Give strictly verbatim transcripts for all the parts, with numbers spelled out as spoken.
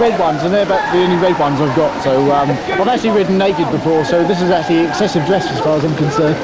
Red ones, and they're about the only red ones I've got, so um, I've actually ridden naked before, so this is actually excessive dress as far as I'm concerned.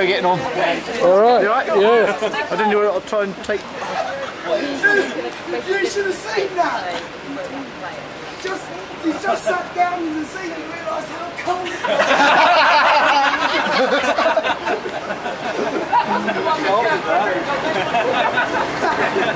are you getting on? Alright. Right? Yeah. I didn't know what I'll try and take. You should have seen that! Just, he just sat down in the seat and realised how cold it was.